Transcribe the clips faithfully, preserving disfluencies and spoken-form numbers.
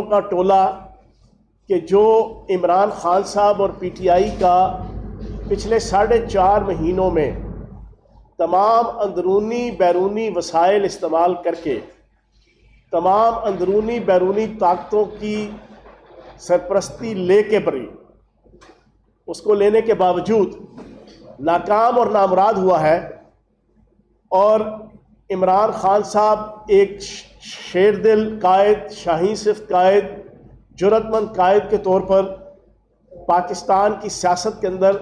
का टोला कि जो इमरान खान साहब और पीटीआई का पिछले साढ़े चार महीनों में तमाम अंदरूनी बैरूनी वसाइल इस्तेमाल करके तमाम अंदरूनी बैरूनी ताकतों की सरपरस्ती ले के परी उसको लेने के बावजूद नाकाम और नामराद हुआ है। और इमरान खान साहब एक शेर दिल कायद, शाहीन सिफ्त कायद, जुरतमंद कायद के तौर पर पाकिस्तान की सियासत के अंदर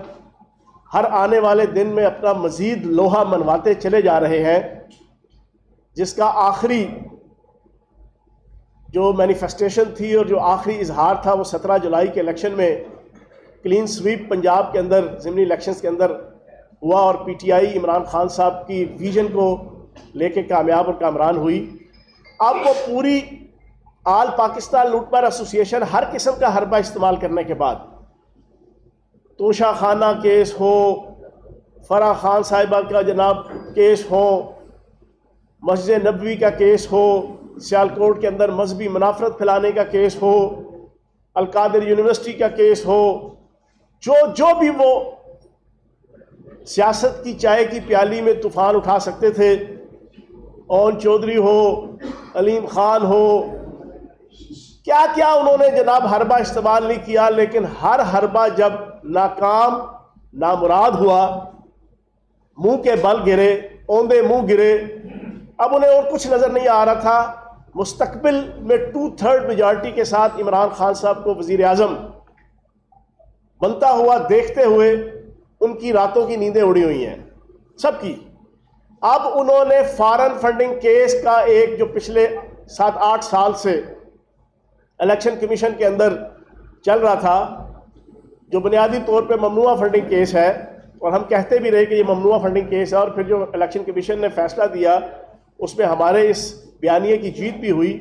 हर आने वाले दिन में अपना मज़ीद लोहा मनवाते चले जा रहे हैं, जिसका आखिरी जो मैनिफेस्टेशन थी और जो आखिरी इजहार था वो सत्रह जुलाई के इलेक्शन में क्लीन स्वीप पंजाब के अंदर ज़िमनी इलेक्शंस के अंदर हुआ और पीटीआई इमरान खान साहब की विजन को लेके कामयाब और कामरान हुई। अब वो पूरी आल पाकिस्तान लूटमार एसोसिएशन हर किस्म का हरबा इस्तेमाल करने के बाद तोशा खाना केस हो, फराह खान साहिबा का जनाब केस हो, मस्जिद नबवी का केस हो, सियालकोट के अंदर मजहबी मुनाफरत फैलाने का केस हो, अलकादिर यूनिवर्सिटी का केस हो, जो जो भी वो सियासत की चाय की प्याली में तूफ़ान उठा सकते थे, ओन चौधरी हो, अलीम ख़ान हो, क्या क्या उन्होंने जनाब हरबा इस्तेमाल नहीं किया, लेकिन हर हरबा जब नाकाम नामुराद हुआ, मुंह के बल गिरे, औंधे मुंह गिरे, अब उन्हें और कुछ नज़र नहीं आ रहा था। मुस्तकबिल में टू थर्ड मेजॉरिटी के साथ इमरान खान साहब को वज़ीर आज़म बनता हुआ देखते हुए उनकी रातों की नींदें उड़ी हुई हैं सबकी। अब उन्होंने फॉरेन फंडिंग केस का एक जो पिछले सात आठ साल से इलेक्शन कमीशन के अंदर चल रहा था, जो बुनियादी तौर पे ममनुआ फंडिंग केस है, और हम कहते भी रहे कि ये ममनुआ फंडिंग केस है, और फिर जो इलेक्शन कमीशन ने फैसला दिया उसमें हमारे इस बयानिए की जीत भी हुई।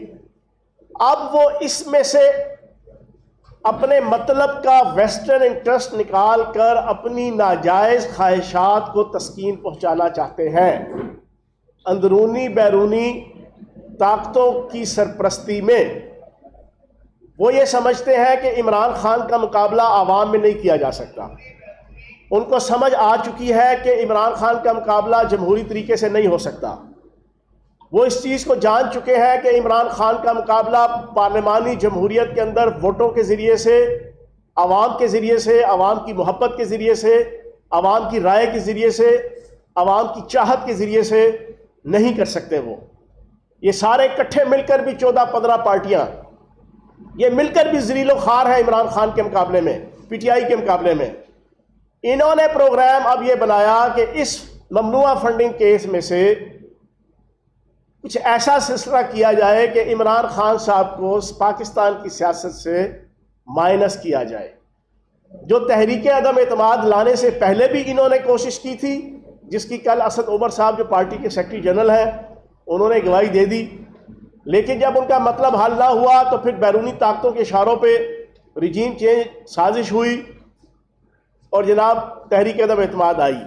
अब वो इसमें से अपने मतलब का वेस्टर्न इंटरेस्ट निकाल कर अपनी नाजायज़ ख्वाहिशात को तस्कीन पहुंचाना चाहते हैं। अंदरूनी बैरूनी ताकतों की सरपरस्ती में वो ये समझते हैं कि इमरान खान का मुकाबला आवाम में नहीं किया जा सकता। उनको समझ आ चुकी है कि इमरान खान का मुकाबला जमहूरी तरीके से नहीं हो सकता। वो इस चीज़ को जान चुके हैं कि इमरान खान का मुकाबला पार्लिमानी जमहूरियत के अंदर वोटों के ज़रिए से, आवाम के ज़रिए से, आवाम की मोहब्बत के ज़रिए से, आवाम की राय के ज़रिए से, आवाम की चाहत के ज़रिए से नहीं कर सकते। वो ये सारे इकट्ठे मिलकर भी चौदह पंद्रह पार्टियाँ ये मिलकर भी ज़लील व ख़ार है इमरान खान के मुकाबले में, पी टी आई के मुकाबले में। इन्होंने प्रोग्राम अब ये बनाया कि इस ममनुआ फंडिंग केस में से कुछ ऐसा सिलसिला किया जाए कि इमरान खान साहब को पाकिस्तान की सियासत से माइनस किया जाए। जो तहरीक अदम एतमाद लाने से पहले भी इन्होंने कोशिश की थी, जिसकी कल असद उमर साहब जो पार्टी के सेक्रेटरी जनरल हैं उन्होंने गवाही दे दी, लेकिन जब उनका मतलब हल ना हुआ तो फिर बैरूनी ताकतों के इशारों पर रिजीम चेंज साजिश हुई और जनाब तहरीक अदम एतमाद आई।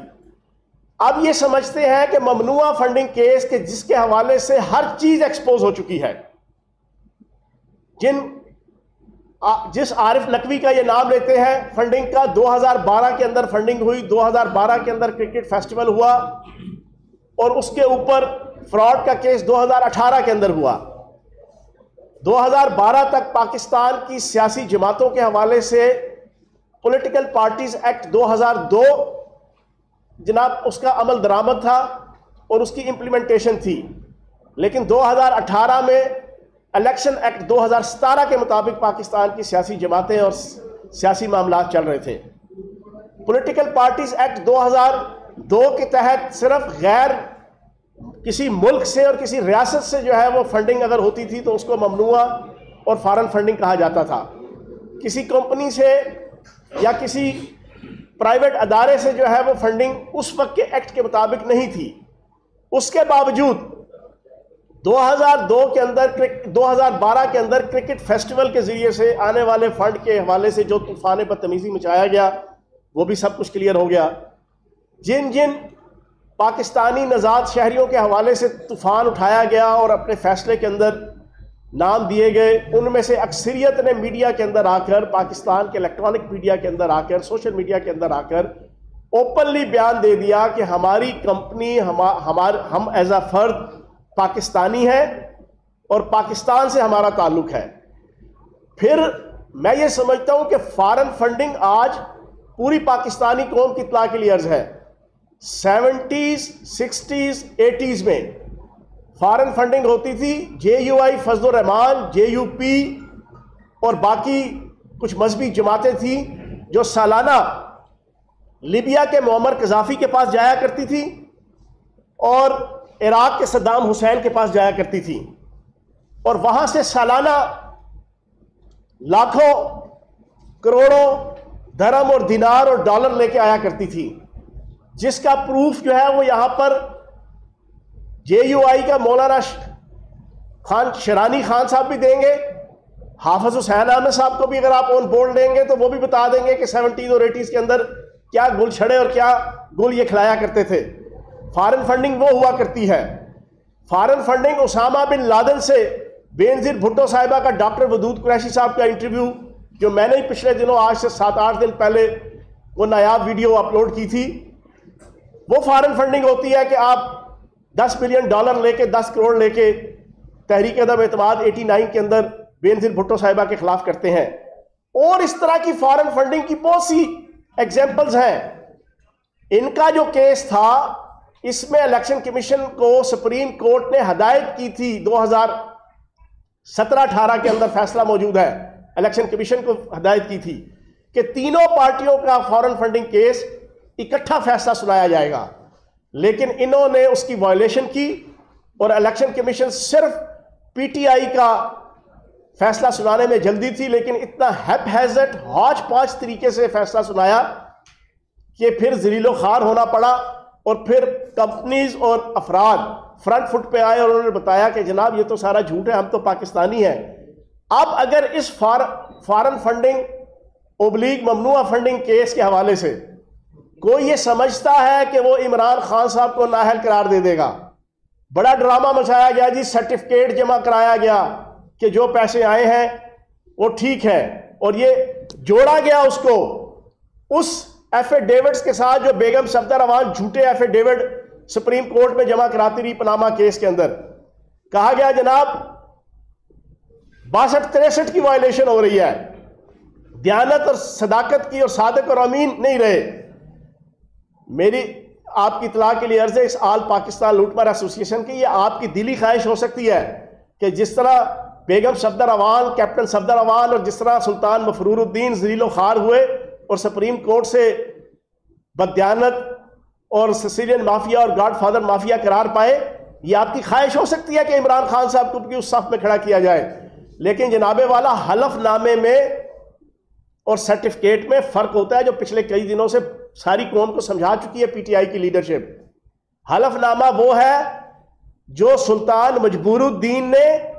अब ये समझते हैं कि ममनुआ फंडिंग केस के जिसके हवाले से हर चीज़ एक्सपोज हो चुकी है, जिन आ, जिस आरिफ नकवी का ये नाम लेते हैं फंडिंग का, दो हज़ार बारह के अंदर फंडिंग हुई, दो हज़ार बारह के अंदर क्रिकेट फेस्टिवल हुआ और उसके ऊपर फ्रॉड का केस दो हज़ार अठारह के अंदर हुआ। दो हज़ार बारह तक पाकिस्तान की सियासी जमातों के हवाले से पॉलिटिकल पार्टीज एक्ट दो हज़ार दो जनाब उसका अमल दरामद था और उसकी इम्प्लीमेंटेशन थी, लेकिन दो हज़ार अठारह में इलेक्शन एक्ट दो हज़ार सत्रह के मुताबिक पाकिस्तान की सियासी जमातें और सियासी मामला चल रहे थे। पॉलिटिकल पार्टीज एक्ट दो हज़ार दो के तहत सिर्फ गैर किसी मुल्क से और किसी रियासत से जो है वो फंडिंग अगर होती थी तो उसको ममनुआ और फॉरेन फंडिंग कहा जाता था। किसी कंपनी से या किसी प्राइवेट अदारे से जो है वो फंडिंग उस वक्त के एक्ट के मुताबिक नहीं थी। उसके बावजूद दो हज़ार दो के अंदर दो हज़ार बारह के अंदर क्रिकेट फेस्टिवल के ज़रिए से आने वाले फंड के हवाले से जो तूफ़ान बदतमीज़ी मचाया गया वो भी सब कुछ क्लियर हो गया। जिन जिन पाकिस्तानी नजात शहरियों के हवाले से तूफ़ान उठाया गया और अपने फैसले के अंदर नाम दिए गए, उनमें से अक्सरियत ने मीडिया के अंदर आकर, पाकिस्तान के इलेक्ट्रॉनिक मीडिया के अंदर आकर, सोशल मीडिया के अंदर आकर ओपनली बयान दे दिया कि हमारी कंपनी, हम हमार हम एज अ फर्द पाकिस्तानी है और पाकिस्तान से हमारा ताल्लुक है। फिर मैं ये समझता हूँ कि फॉरेन फंडिंग आज पूरी पाकिस्तानी कौम की इतला के लिए अर्ज है। सेवेंटीज़ सिक्सटीज़ एटीज़ में फॉरेन फंडिंग होती थी, J U I, Fazlur Rahman, J U P और बाकी कुछ मजहबी जमातें थी जो सालाना लीबिया के मुअम्मर गद्दाफी के पास जाया करती थी और इराक के सद्दाम हुसैन के पास जाया करती थी और वहाँ से सालाना लाखों करोड़ों दरहम और दिनार और डॉलर लेके आया करती थी, जिसका प्रूफ जो है वो यहाँ पर जे यू आई का मौलाना खान शरानी खान साहब भी देंगे, हाफिज हुसैन आमिर साहब को भी अगर आप ऑन बोर्ड लेंगे तो वो भी बता देंगे कि सेवनटीज़ और एटीज़ के अंदर क्या गुल छड़े और क्या गुल ये खिलाया करते थे। फॉरेन फंडिंग वो हुआ करती है। Foreign funding Osama bin Laden से बेनज़ीर भुट्टो साहिबा का डॉक्टर वदूद कुरैशी साहब का इंटरव्यू जो मैंने ही पिछले दिनों, आज से सात आठ दिन पहले वो नायाब वीडियो अपलोड की थी, वो फॉरेन फंडिंग होती है कि आप दस मिलियन डॉलर लेके, दस करोड़ लेके तहरीक अदम एतमाद एटी नाइन के अंदर बेनज़ीर भुट्टो साहिबा के खिलाफ करते हैं। और इस तरह की फॉरेन फंडिंग की बहुत सी एग्जाम्पल्स हैं। इनका जो केस था इसमें इलेक्शन कमीशन को सुप्रीम कोर्ट ने हदायत की थी, दो हज़ार सत्रह अठारह के अंदर फैसला मौजूद है, इलेक्शन कमीशन को हदायत की थी कि तीनों पार्टियों का फॉरेन फंडिंग केस इकट्ठा फैसला सुनाया जाएगा, लेकिन इन्होंने उसकी वायलेशन की और इलेक्शन कमीशन सिर्फ पीटीआई का फैसला सुनाने में जल्दी थी, लेकिन इतना हैपहैज़र्ड हौच-पौच तरीके से फैसला सुनाया कि फिर ज़लीलो ख़ार होना पड़ा और फिर कंपनीज और अफराद फ्रंट फुट पे आए और उन्होंने बताया कि जनाब ये तो सारा झूठ है, हम तो पाकिस्तानी हैं। अब अगर इस फॉरेन फंडिंग ओब्लीग ममनुआ फंडिंग केस के हवाले से कोई ये समझता है कि वो इमरान खान साहब को नाअहल करार दे देगा, बड़ा ड्रामा मचाया गया जी, सर्टिफिकेट जमा कराया गया कि जो पैसे आए हैं वो ठीक है और ये जोड़ा गया उसको उस एफिडेविट्स के साथ जो बेगम सफदर अवान झूठे एफिडेविट सुप्रीम कोर्ट में जमा कराती रही पनामा केस के अंदर। कहा गया जनाब बासठ तिरसठ की वायलेशन हो रही है, दयानत और सदाकत की और सादक और अमीन नहीं रहे। मेरी आपकी इतला के लिए अर्ज है, इस आल पाकिस्तान लूटमार एसोसिएशन की ये आपकी दिली ख्वाहिश हो सकती है कि जिस तरह बेगम सफदर अवान, कैप्टन सफदर अवान और जिस तरह सुल्तान मफरूरुद्दीन ज़लीलो ख़ार हुए और सुप्रीम कोर्ट से बदयानत और सिसिलियन माफिया और गॉड फादर माफिया करार पाए, ये आपकी ख्वाहिश हो सकती है कि इमरान खान साहब को भी उस सफ में खड़ा किया जाए, लेकिन जनाबे वाला हलफनामे में और सर्टिफिकेट में फ़र्क होता है, जो पिछले कई दिनों से सारी कौम को समझा चुकी है पीटीआई की लीडरशिप। हलफनामा वो है जो सुल्तान मजबूरुद्दीन ने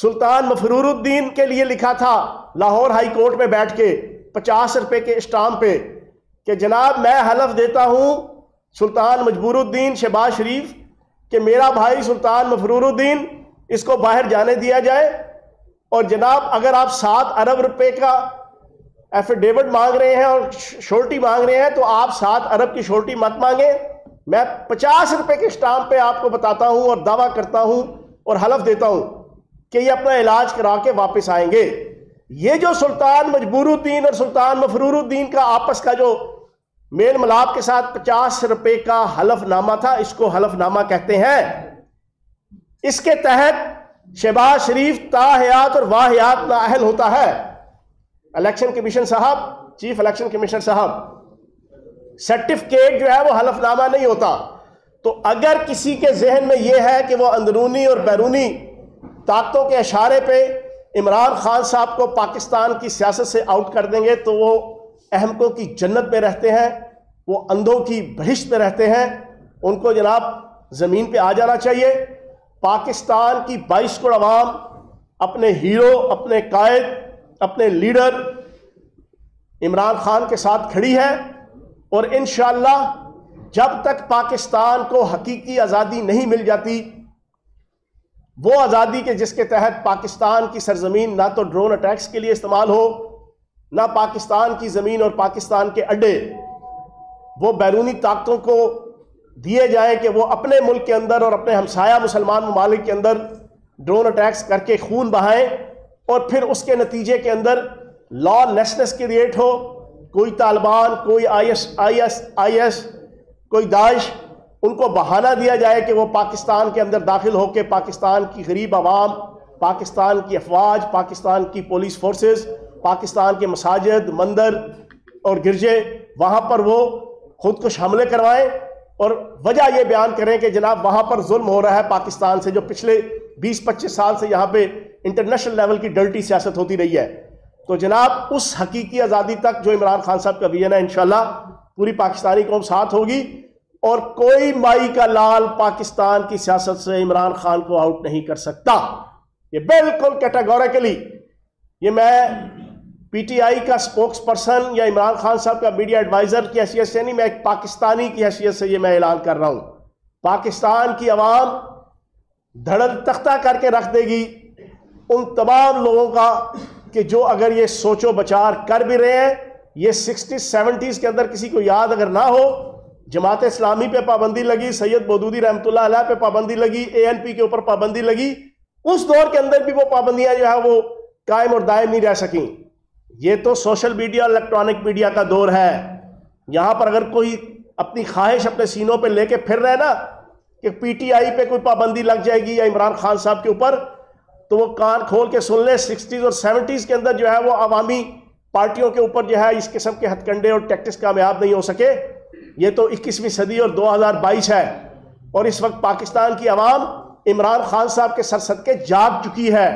सुल्तान मफरूरुद्दीन के लिए लिखा था लाहौर हाई कोर्ट में बैठ के पचास रुपए के स्टाम्प पे कि जनाब मैं हलफ देता हूँ सुल्तान मजबूरुद्दीन शहबाज शरीफ कि मेरा भाई सुल्तान मफरूरुद्दीन, इसको बाहर जाने दिया जाए और जनाब अगर आप सात अरब रुपये का एफिडेविट मांग रहे हैं और श्योरिटी मांग रहे हैं तो आप सात अरब की श्योरिटी मत मांगे, मैं पचास रुपए के स्टाम्प पे आपको बताता हूं और दावा करता हूं और हलफ देता हूं कि ये अपना इलाज करा के वापस आएंगे। ये जो सुल्तान मजबूरुद्दीन और सुल्तान मफरूरुद्दीन का आपस का जो मेल मिलाप के साथ पचास रुपए का हलफनामा था, इसको हलफनामा कहते हैं। इसके तहत शहबाज शरीफ ताहयात और वाहयात नाअहल होता है। इलेक्शन कमीशन साहब, चीफ इलेक्शन कमिश्नर साहब, सर्टिफिकेट जो है वो हलफनामा नहीं होता। तो अगर किसी के जहन में यह है कि वो अंदरूनी और बैरूनी ताकतों के इशारे पे इमरान खान साहब को पाकिस्तान की सियासत से आउट कर देंगे तो वो अहमकों की जन्नत में रहते हैं, वो अंधों की बहिश्त में रहते हैं, उनको जनाब ज़मीन पर आ जाना चाहिए। पाकिस्तान की बाईस करोड़ आवाम अपने हीरो, अपने कायद, अपने लीडर इमरान खान के साथ खड़ी है और इंशाअल्लाह जब तक पाकिस्तान को हकीकी आज़ादी नहीं मिल जाती, वो आज़ादी के जिसके तहत पाकिस्तान की सरजमीन ना तो ड्रोन अटैक्स के लिए इस्तेमाल हो, ना पाकिस्तान की ज़मीन और पाकिस्तान के अड्डे वो बैरूनी ताकतों को दिए जाएं कि वो अपने मुल्क के अंदर और अपने हमसाया मुसलमान ममालिक के अंदर ड्रोन अटैक्स करके खून बहाएं और फिर उसके नतीजे के अंदर लॉलेसनेस क्रिएट हो। कोई तालिबान, कोई I S I S I S, कोई दाइश, उनको बहाना दिया जाए कि वो पाकिस्तान के अंदर दाखिल होकर पाकिस्तान की गरीब आवाम, पाकिस्तान की अफवाज, पाकिस्तान की पुलिस फोर्सेस, पाकिस्तान के मसाजिद, मंदिर और गिरजे, वहाँ पर वो खुद कुछ हमले करवाएं और वजह ये बयान करें कि जनाब वहाँ पर जुल्म हो रहा है पाकिस्तान से, जो पिछले बीस पच्चीस साल से यहाँ पे इंटरनेशनल लेवल की डर्टी सियासत होती रही है। तो जनाब उस हकीकी आज़ादी तक जो इमरान खान साहब का विजन है, इंशाल्लाह पूरी पाकिस्तानी कौम साथ होगी और कोई माई का लाल पाकिस्तान की सियासत से इमरान खान को आउट नहीं कर सकता। ये बिल्कुल कैटेगोरिकली, ये मैं पीटीआई का स्पोक्स पर्सन या इमरान खान साहब का मीडिया एडवाइज़र की हैसियत से नहीं, मैं एक पाकिस्तानी की हैसियत से ये मैं ऐलान कर रहा हूँ। पाकिस्तान की आवाम धड़न तख्ता करके रख देगी उन तमाम लोगों का कि जो अगर ये सोचो बचार कर भी रहे हैं, ये सिक्सटीज सेवेंटीज़ के अंदर किसी को याद अगर ना हो, जमात इस्लामी पे पाबंदी लगी, सैयद मौदूदी रहमतुल्लाह अलैह पे पाबंदी लगी, ए एन पी के ऊपर पाबंदी लगी, उस दौर के अंदर भी वो पाबंदियां जो है वो कायम और दायम नहीं रह सकी। ये तो सोशल मीडिया, इलेक्ट्रॉनिक मीडिया का दौर है। यहाँ पर अगर कोई अपनी ख्वाहिश अपने सीनों पे लेके फिर रहे ना कि पी टी आई पे कोई पाबंदी लग जाएगी या इमरान खान साहब के ऊपर, तो वो कान खोल के सुन ले, सिक्सटीज़ और सेवेंटीज़ के अंदर जो है वो अवामी पार्टियों के ऊपर जो है इस किस्म के हथकंडे और टैक्टिक्स कामयाब नहीं हो सके। ये तो इक्कीसवीं सदी और दो हज़ार बाईस है और इस वक्त पाकिस्तान की आवाम इमरान खान साहब के सरसद के जाग चुकी है,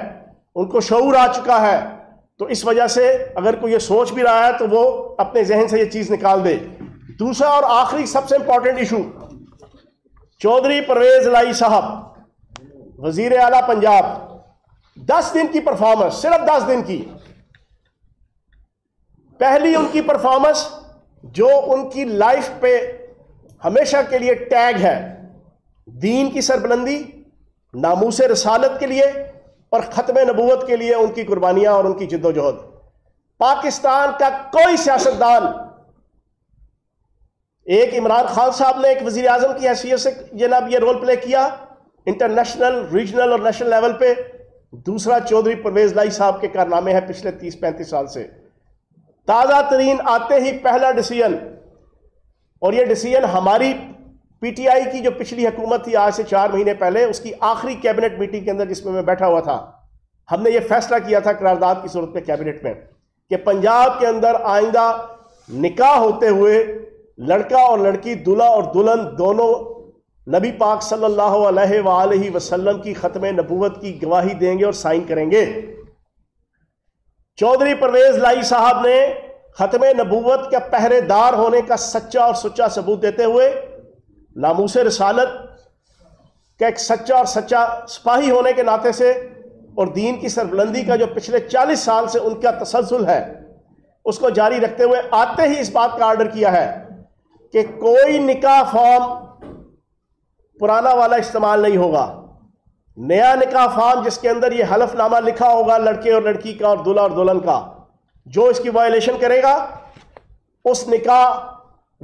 उनको शऊर आ चुका है। तो इस वजह से अगर कोई ये सोच भी रहा है तो वो अपने जहन से ये चीज़ निकाल दे। दूसरा और आखिरी सबसे इम्पॉर्टेंट इशू, चौधरी परवेज़ इलाही साहब वज़ीर आला पंजाब, दस दिन की परफॉर्मेंस, सिर्फ दस दिन की, पहली उनकी परफॉर्मेंस जो उनकी लाइफ पे हमेशा के लिए टैग है, दीन की सरबलंदी, नामूस रसालत के लिए और ख़त्म नबूवत के लिए उनकी कुर्बानियां और उनकी जिद्दोजहद। पाकिस्तान का कोई सियासतदान, एक इमरान खान साहब ने एक वज़ीर आज़म की हैसियत से जनाब ये रोल प्ले किया इंटरनेशनल, रीजनल और नेशनल लेवल पे, दूसरा चौधरी परवेज़ इलाही साहब के कारनामे हैं पिछले तीस पैंतीस साल से। ताज़ा तरीन आते ही पहला डिसीजन, और यह डिसीजन हमारी पीटीआई की जो पिछली हुकूमत थी आज से चार महीने पहले, उसकी आखिरी कैबिनेट मीटिंग के अंदर जिसमें मैं बैठा हुआ था, हमने ये फैसला किया था करारदाद की सूरत में कैबिनेट में कि पंजाब के अंदर आइंदा निकाह होते हुए लड़का और लड़की, दूल्हा और दुल्हन दोनों नबी पाक सल्लल्लाहु अलैहि वालैहि वसल्लम की ख़त्म नबूवत की गवाही देंगे और साइन करेंगे। चौधरी परवेज़ इलाही साहब ने ख़त्म नबूवत का पहरेदार होने का सच्चा और सच्चा सबूत देते हुए, नामूस रसालत का एक सच्चा और सच्चा सिपाही होने के नाते से और दीन की सरबलंदी का जो पिछले चालीस साल से उनका तसलसल है उसको जारी रखते हुए, आते ही इस बात का आर्डर किया है कि कोई निकाह फॉर्म पुराना वाला इस्तेमाल नहीं होगा, नया निकाह फार्म जिसके अंदर ये हलफनामा लिखा होगा लड़के और लड़की का और दूल्हा और दुल्हन का, जो इसकी वायलेशन करेगा उस निकाह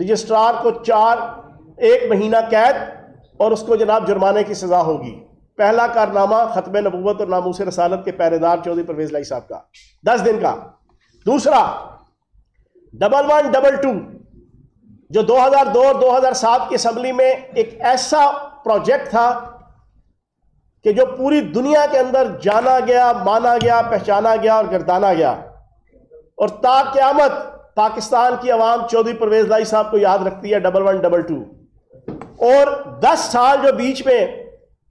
रजिस्ट्रार को चार एक महीना कैद और उसको जनाब जुर्माने की सज़ा होगी। पहला कारनामा ख़त्म नबूवत और नामूस रसालत के पहरेदार चौधरी परवेज़ इलाही साहब का, दस दिन का। दूसरा डबल वन डबल टू जो दो हज़ार दो और दो हज़ार सात की असम्बली में एक ऐसा प्रोजेक्ट था कि जो पूरी दुनिया के अंदर जाना गया, माना गया, पहचाना गया और गर्दाना गया, और ता क़यामत पाकिस्तान की आवाम चौधरी परवेज़ इलाही साहब को याद रखती है डबल वन डबल टू। और दस साल जो बीच में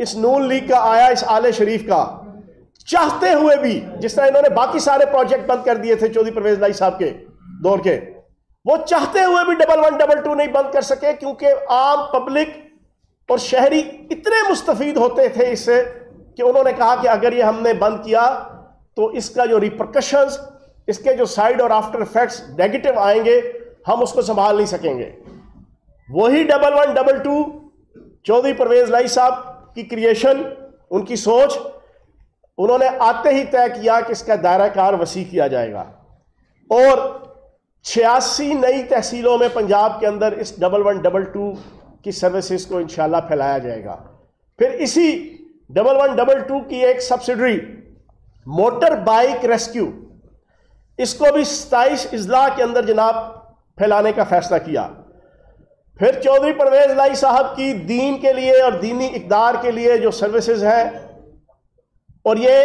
इस नून लीग का आया, इस आले शरीफ का, चाहते हुए भी जिस तरह इन्होंने बाकी सारे प्रोजेक्ट बंद कर दिए थे चौधरी परवेज़ इलाही साहब के दौर के, वो चाहते हुए भी डबल वन डबल टू नहीं बंद कर सके क्योंकि आम पब्लिक और शहरी इतने मुस्तफीद होते थे इससे कि उन्होंने कहा कि अगर ये हमने बंद किया तो इसका जो रिपरकशंस, इसके जो साइड और आफ्टर इफेक्ट्स नेगेटिव आएंगे, हम उसको संभाल नहीं सकेंगे। वही double one double two Chaudhry Pervaiz Elahi साहब की क्रिएशन उनकी सोच, उन्होंने आते ही तय किया कि इसका दायरा कार वसी किया जाएगा और छियासी नई तहसीलों में पंजाब के अंदर इस डबल वन डबल टू की सर्विसेज को इंशाल्लाह फैलाया जाएगा। फिर इसी डबल वन डबल टू की एक सब्सिडरी मोटर बाइक रेस्क्यू, इसको भी सताईस अजला के अंदर जनाब फैलाने का फैसला किया। फिर चौधरी परवेज़ इलाही साहब की दीन के लिए और दीनी इकदार के लिए जो सर्विसेज हैं, और ये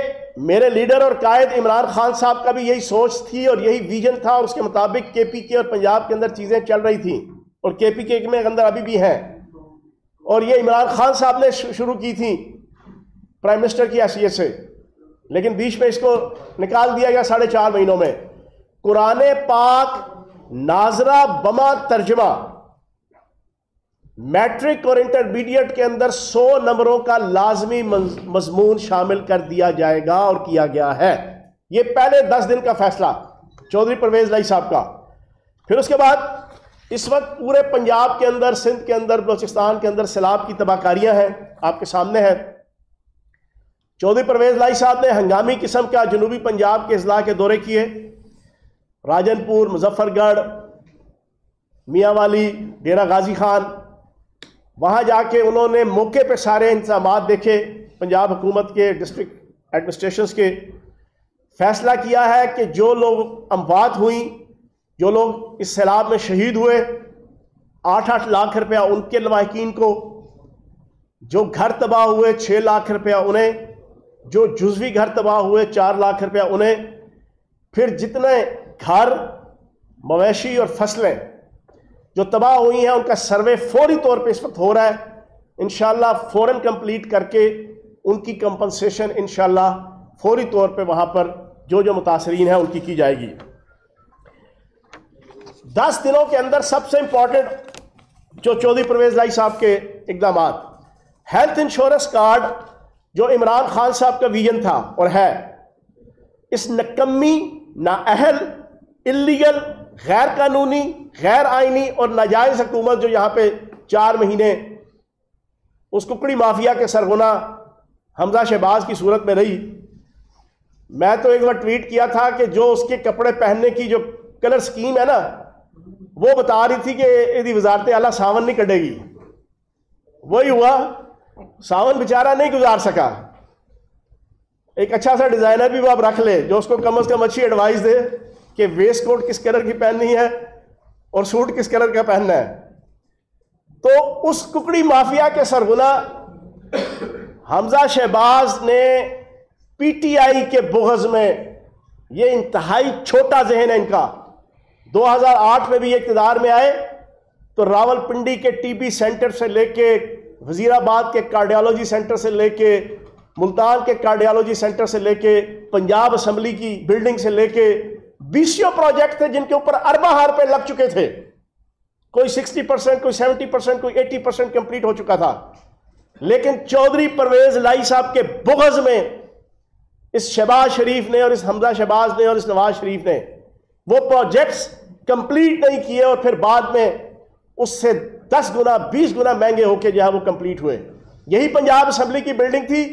मेरे लीडर और कायद इमरान खान साहब का भी यही सोच थी और यही विजन था, और उसके मुताबिक के पी के और पंजाब के अंदर चीज़ें चल रही थी और के पी के में अंदर अभी भी हैं, और ये इमरान खान साहब ने शुरू की थी प्राइम मिनिस्टर की हैसियत से, लेकिन बीच में इसको निकाल दिया गया साढ़े चार महीनों में। कुरान पाक नाजरा बमा तर्जमा मैट्रिक और इंटरमीडिएट के अंदर सौ नंबरों का लाजमी मजमून शामिल कर दिया जाएगा और किया गया है। ये पहले दस दिन का फैसला चौधरी परवेज़ इलाही साहब का। फिर उसके बाद इस वक्त पूरे पंजाब के अंदर, सिंध के अंदर, बलूचिस्तान के अंदर सैलाब की तबाहकारियां हैं, आपके सामने हैं। चौधरी परवेज़ इलाही साहब ने हंगामी किस्म का जनूबी पंजाब के अजला के दौरे किए, राजनपुर, मुजफ्फरगढ़, मियांवाली, डेरा गाजी खान, वहाँ जाके उन्होंने मौके पे सारे इंतजाम देखे। पंजाब हुकूमत के डिस्ट्रिक्ट एडमिनिस्ट्रेशन के फैसला किया है कि जो लोग अमवात हुई, जो लोग इस सैलाब में शहीद हुए, आठ आठ लाख रुपया उनके लवाहकीन को, जो घर तबाह हुए छः लाख रुपया उन्हें, जो जुजवी घर तबाह हुए चार लाख रुपया उन्हें, फिर जितने घर, मवेशी और फसलें जो तबाह हुई हैं उनका सर्वे फौरी तौर पे इस वक्त हो रहा है। इंशाल्लाह फौरन कंप्लीट करके उनकी कंपनसेशन इंशाल्लाह फौरी तौर पे वहाँ पर जो जो मुतासरीन हैं उनकी की जाएगी। दस दिनों के अंदर सबसे इम्पॉर्टेंट जो चौधरी परवेज़ इलाही साहब के इकदाम, हेल्थ इंश्योरेंस कार्ड जो इमरान खान साहब का विजन था और है, इस नकम्मी, नाअहल, इल्लीगल, गैर कानूनी, गैर आइनी और नाजायज़ हुकूमत जो यहाँ पे चार महीने उस कुकड़ी माफिया के सरगोना हमजा शहबाज की सूरत में रही। मैं तो एक बार ट्वीट किया था कि जो उसके कपड़े पहनने की जो कलर स्कीम है ना, वो बता रही थी कि यदि वजारत आला सावन नहीं कटेगी, वही हुआ। सावन बेचारा नहीं गुजार सका। एक अच्छा सा डिज़ाइनर भी वो आप रख ले जो उसको कम अज़ कम अच्छी एडवाइस दे कि वेस्ट कोट किस कलर की पहननी है और सूट किस कलर का पहनना है। तो उस कुकड़ी माफिया के सरगुना हमजा शहबाज ने पीटीआई के बुग़्ज़ में, ये इंतहाई छोटा जहन है इनका, दो हज़ार आठ में भी इक़्तिदार में आए तो रावलपिंडी के टीबी सेंटर से लेके वज़ीराबाद के कार्डियोलॉजी सेंटर से लेके मुल्तान के कार्डियोलॉजी सेंटर से लेके पंजाब असम्बली की बिल्डिंग से लेके बीसियों प्रोजेक्ट थे जिनके ऊपर अरबा हार पे लग चुके थे। कोई साठ परसेंट, कोई सत्तर परसेंट, कोई अस्सी परसेंट कंप्लीट हो चुका था, लेकिन चौधरी परवेज़ इलाही साहब के बुग़्ज़ में इस शहबाज शरीफ ने और इस हमजा शहबाज ने और इस नवाज शरीफ ने वो प्रोजेक्ट्स कंप्लीट नहीं किए और फिर बाद में उससे दस गुना बीस गुना महंगे होकर जो है वो कंप्लीट हुए। यही पंजाब असम्बली की बिल्डिंग थी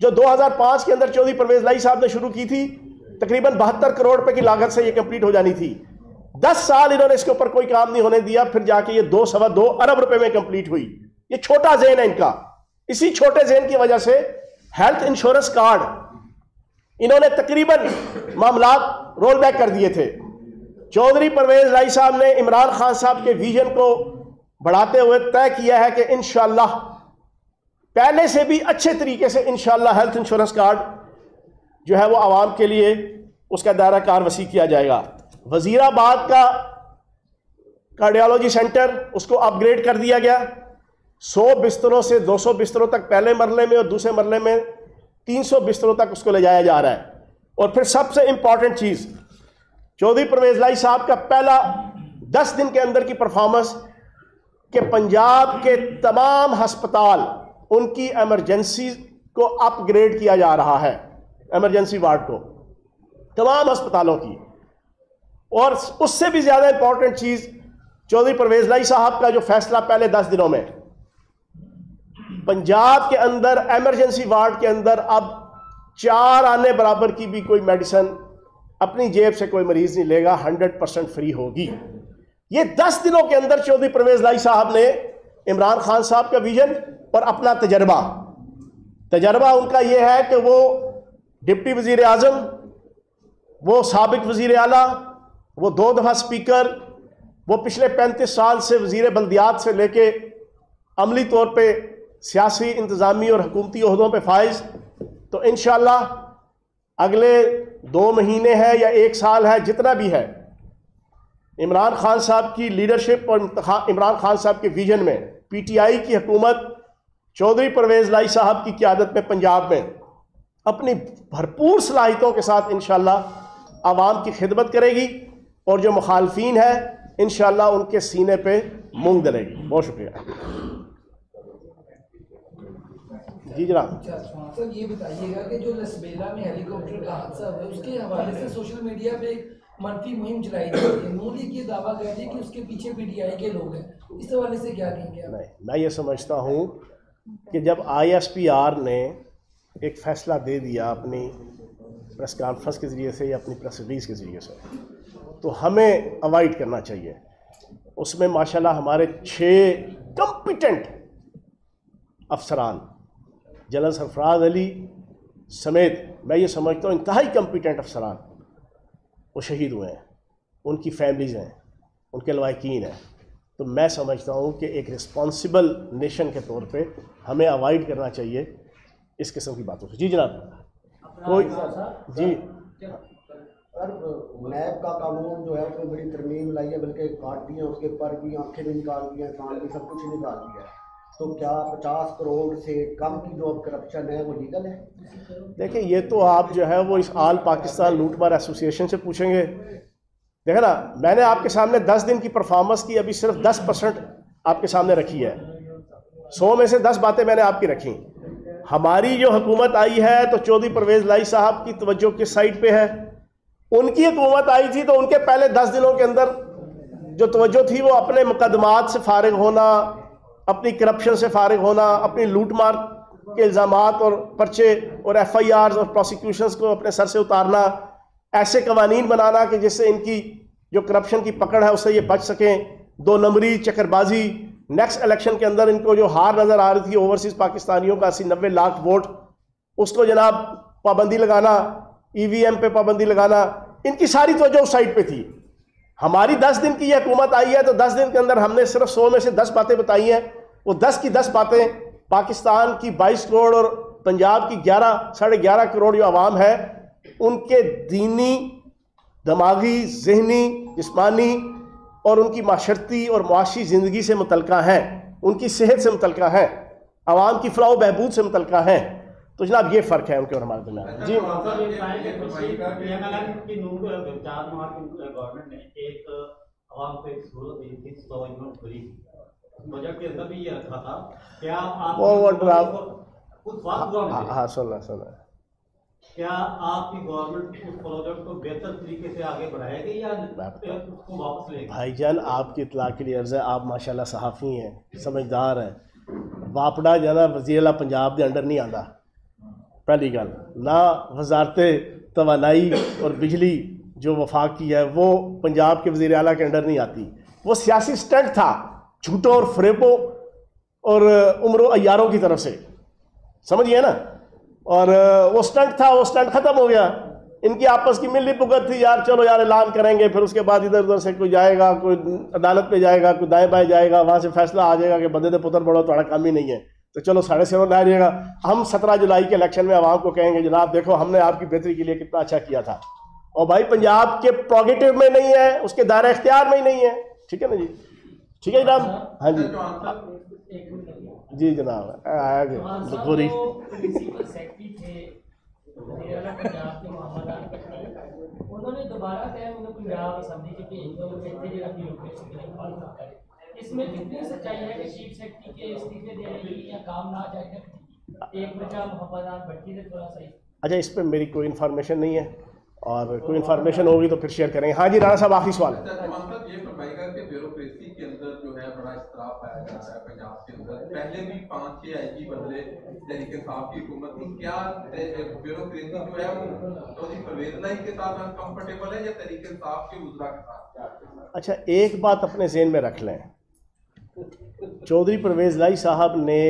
जो दो हज़ार पाँच के अंदर चौधरी परवेज़ इलाही साहब ने शुरू की थी, तकरीबन बहत्तर करोड़ रुपए की लागत से ये कंप्लीट हो जानी थी। दस साल इन्होंने इसके ऊपर कोई काम नहीं होने दिया, फिर जाके ये दो सवा दो अरब रुपए में कंप्लीट हुई। ये छोटा जहन है इनका। इसी छोटे जहन की वजह से हेल्थ इंश्योरेंस कार्ड इन्होंने तकरीबन मामला रोल बैक कर दिए थे। चौधरी परवेज़ इलाही साहब ने इमरान खान साहब के विजन को बढ़ाते हुए तय किया है कि इंशाल्लाह पहले से भी अच्छे तरीके से इंशाल्लाह हेल्थ इंश्योरेंस कार्ड जो है वो आवाम के लिए उसका दायरा कार वसी किया जाएगा। वज़ीराबाद का कार्डियोलॉजी सेंटर उसको अपग्रेड कर दिया गया, सौ बिस्तरों से दो सौ बिस्तरों तक पहले मरले में और दूसरे मरले में तीन सौ बिस्तरों तक उसको ले जाया जा रहा है। और फिर सबसे इम्पॉर्टेंट चीज़, चौधरी परवेज़ इलाही साहब का पहला दस दिन के अंदर की परफॉर्मेंस कि पंजाब के तमाम हस्पताल उनकी एमरजेंसी को अपग्रेड किया जा रहा है, एमरजेंसी वार्ड को, तमाम अस्पतालों की। और उससे भी ज़्यादा इंपॉर्टेंट चीज़, चौधरी परवेज़ इलाही साहब का जो फैसला पहले दस दिनों में पंजाब के अंदर एमरजेंसी वार्ड के अंदर अब चार आने बराबर की भी कोई मेडिसिन अपनी जेब से कोई मरीज़ नहीं लेगा, हंड्रेड परसेंट फ्री होगी। ये दस दिनों के अंदर चौधरी परवेज़ इलाही साहब ने इमरान खान साहब का विजन और अपना तजर्बा तजर्बा उनका ये है कि वो डिप्टी वज़ीर आज़म, वो साबिक वज़ीर आला, वो दो दफ़ा स्पीकर, वो पिछले पैंतीस साल से वज़ीर बल्दियात से लेके अमली तौर पे सियासी इंतज़ामी और हकूमती ओहदों पे फाइज। तो इंशाल्लाह अगले दो महीने हैं या एक साल है, जितना भी है, इमरान खान साहब की लीडरशिप और इमरान खान साहब के विजन में पीटीआई की हुकूमत चौधरी परवेज़ इलाही साहब की क़ियादत में पंजाब में अपनी भरपूर सलाहितों के साथ इंशाल्लाह आवाम की खिदमत करेगी और जो मुखालफीन है इंशाल्लाह उनके सीने पे मूंग दलेगी। बहुत शुक्रिया। जी जनाब सर, ये बताइएगा कि जो लसबेला में हेलीकॉप्टर का हादसा हुआ उसके हवाले से सोशल मीडिया पे मनफी मुहिम चलाई जा रही है, मोदी ये दावा कर रही है कि उसके पीछे पीटीआई के लोग हैं, इस हवाले से क्या कहेंगे आप? नहीं, मैं ये समझता हूँ कि जब आईएसपीआर ने एक फैसला दे दिया अपनी प्रेस कॉन्फ्रेंस के ज़रिए से या अपनी प्रेस रिलीज़ के ज़रिए से, तो हमें अवॉइड करना चाहिए। उसमें माशाल्लाह हमारे छः कम्पिटेंट अफसरान, जनरल सरफराज अली समेत, मैं ये समझता हूँ इंतहाई कम्पिटेंट अफसरान वो शहीद हुए हैं, उनकी फैमिलीज़ हैं, उनके लवाकिन हैं। तो मैं समझता हूँ कि एक रिस्पॉन्सिबल नेशन के तौर पे हमें अवॉइड करना चाहिए इस किस्म की बातों से। जी जनाब कोई जी सर, नैब का कानून जो है उसमें बड़ी तरमीम लाई है, बल्कि काट दिए उसके पर भी, आँखें भी निकाल दी हैं, कान भी, सब कुछ निकाल दिया है। तो क्या पचास करोड़ से कम की जो करप्शन है वो लीगल है? देखिए ये तो आप जो है वो इस आल पाकिस्तान लूटमार एसोसिएशन से पूछेंगे। देखे ना, मैंने आपके सामने दस दिन की परफॉर्मेंस की अभी सिर्फ दस परसेंट आपके सामने रखी है, सौ में से दस बातें मैंने आपकी रखी। हमारी जो हुकूमत आई है तो चौधरी परवेज़ इलाही साहब की तवज्जो किस साइड पे है? उनकी हुकूमत आई थी तो उनके पहले दस दिनों के अंदर जो तवज्जो थी वो अपने मुकदमात से फारिग होना, अपनी करप्शन से फारिग होना, अपनी लूट मार के इल्ज़ामात और पर्चे और एफ़ आई आर और प्रोसिक्यूशंस को अपने सर से उतारना, ऐसे कवानीन बनाना कि जिससे इनकी जो करप्शन की पकड़ है उससे ये बच सकें। दो नंबरी, चक्करबाजी, नेक्स्ट इलेक्शन के अंदर इनको जो हार नज़र आ रही थी ओवरसीज़ पाकिस्तानियों का अस्सी नब्बे लाख वोट, उसको जनाब पाबंदी लगाना, ई वी एम पे पाबंदी लगाना, इनकी सारी तवज्जो उस साइड पर थी। हमारी दस दिन की यह हुकूमत आई है तो दस दिन के अंदर हमने सिर्फ सौ में से दस बातें बताई हैं। वो दस की दस बातें पाकिस्तान की बाईस करोड़ और पंजाब की ग्यारह साढ़े ग्यारह करोड़ जो आवाम है उनके दीनी, दिमागी, जहनी, जिस्मानी और उनकी माशरती और मुआशी ज़िंदगी से मुतलका हैं, उनकी सेहत से मुतलका हैं, आवाम की फलाह बहबूद से मुतलका हैं। तो जनाब ये फ़र्क है उनके और हमारे दरमियान। जी हाँ सुना सुना, क्या आपकी गवर्नमेंट को बेहतर तरीके से आगे बढ़ाएगी या उसको वापस लेगी? भाईजान आपकी इतला के लिए अर्ज है, आप माशाल्लाह सहाफ़ी हैं, समझदार हैं। वापड़ा जाना वज़ीर-ए-आला पंजाब के अंडर नहीं आता, पहली गल ना। वजारते तवानाई और बिजली जो वफाक की है वो पंजाब के वज़ीर आला के अंडर नहीं आती, वो सियासी स्टंट था झूठों और फरेबों और उम्र अयारों की तरफ से, समझिए ना। और वो स्टंट था, वो स्टंट ख़त्म हो गया। इनकी आपस की मिली भुगत थी, यार चलो यार ऐलान करेंगे, फिर उसके बाद इधर उधर से कोई जाएगा, कोई अदालत पे जाएगा, कोई दाएँ बाएँ जाएगा, वहाँ से फैसला आ जाएगा कि बंदे दे पुत्र बढ़ो, थोड़ा काम ही नहीं है तो चलो साढ़े सेवन आ जाएगा। हम सत्रह जुलाई के इलेक्शन में आवाम को कहेंगे जनाब देखो हमने आपकी बेहतरी के लिए कितना अच्छा किया था, और भाई पंजाब के प्रोगेटिव में नहीं है, उसके दायरे इख्तियार में ही नहीं है। ठीक है ना जी, ठीक है जनाब। हाँ जी जी जनाब आया गया। इसमें कितनी सच्चाई है कि चीफ सेक्रेटरी के इस्तीफे देने के लिए काम ना चाहिए, एक बचा मुहम्मद बट्टी से थोड़ा सही। अच्छा, इस पर मेरी कोई इन्फॉर्मेशन नहीं है, और कोई इन्फॉर्मेशन होगी तो फिर शेयर करेंगे। हाँ जी राणा साहब आखिरी सवाल है। इख्तलाफ पाया जा रहा है पंजाब के अंदर। पहले भी पाँच छः आई जी बदले तहरीक साहब की हुकूमत थी, क्या ब्यूरोक्रेसी जो है वो चौधरी परवेज़ इलाही के साथ अनकम्फर्टेबल है या तहरीक साहब के उजरा के साथ? अच्छा, एक बात अपने जहन में रख लें, चौधरी परवेज़ इलाही साहब ने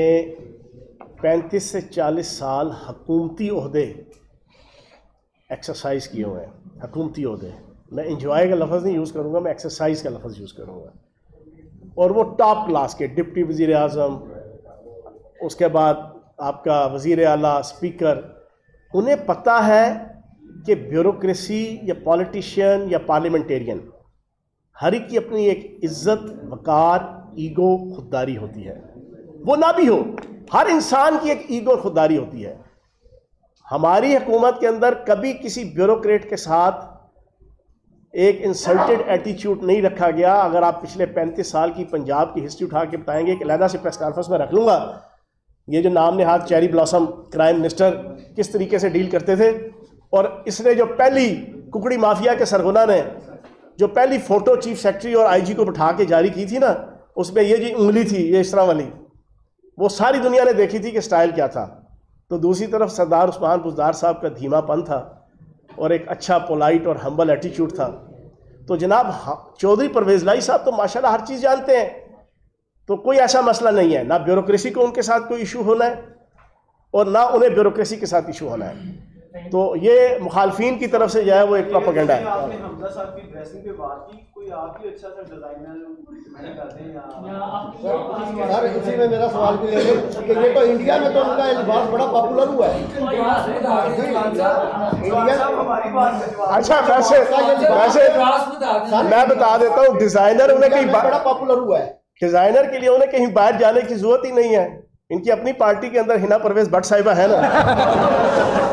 पैंतीस से चालीस साल हकूमती ओहदे एक्सरसाइज किए हुए हैं। हकूमती ओहदे, मैं इंजॉय का लफ्ज़ नहीं यूज़ करूँगा, मैं एक्सरसाइज का लफ्ज़ यूज़ करूँगा। और वो टॉप क्लास के डिप्टी वज़ीर आज़म, उसके बाद आपका वज़ीर आला, स्पीकर, उन्हें पता है कि ब्यूरोक्रेसी या पॉलिटिशियन या पार्लियामेंटेरियन हर एक की अपनी एक इज़्ज़त, वकार, ईगो, खुददारी होती है। वो ना भी हो, हर इंसान की एक ईगो और खुददारी होती है। हमारी हुकूमत के अंदर कभी किसी ब्यूरोक्रेट के साथ एक इंसल्टेड एटीट्यूड नहीं रखा गया। अगर आप पिछले पैंतीस साल की पंजाब की हिस्ट्री उठा के बताएंगे, एक अलहदा से प्रेस कॉन्फ्रेंस में रख लूँगा, ये जो नाम नेहाद चेरी ब्लॉसम क्राइम मिनिस्टर किस तरीके से डील करते थे, और इसने जो पहली कुकड़ी माफिया के सरगुना ने जो पहली फ़ोटो चीफ सेक्रेटरी और आई जी को बिठा के जारी की थी ना, उसमें ये जी उंगली थी, ये इस तरह वाली, वो सारी दुनिया ने देखी थी कि स्टाइल क्या था। तो दूसरी तरफ सरदार उस्मान बुज़दार साहब का धीमापन था और एक अच्छा पोलाइट और हम्बल एटीट्यूड था। तो जनाब चौधरी परवेज़ इलाही साहब तो माशाल्लाह हर चीज़ जानते हैं, तो कोई ऐसा मसला नहीं है, ना ब्यूरोक्रेसी को उनके साथ कोई इशू होना है और ना उन्हें ब्यूरोक्रेसी के साथ इशू होना है। तो ये मुखालफीन की तरफ से जो है वो एक प्रोपेगेंडा है। आपने हमजा साहब की ड्रेसिंग पे बात की, कोई आप ही अच्छा सा डिजाइनर इसी में मेरा सवाल भी है कि ये तो इंडिया में तो उनका लिबास बड़ा पॉपुलर हुआ है। अच्छा, वैसे वैसे मैं बता देता हूँ, डिजाइनर उन्हें कहीं बड़ा पॉपुलर हुआ है, डिजाइनर के लिए उन्हें कहीं बाहर जाने की जरूरत ही नहीं है। इनकी अपनी पार्टी के अंदर हिना परवेज बट साहिबा है ना।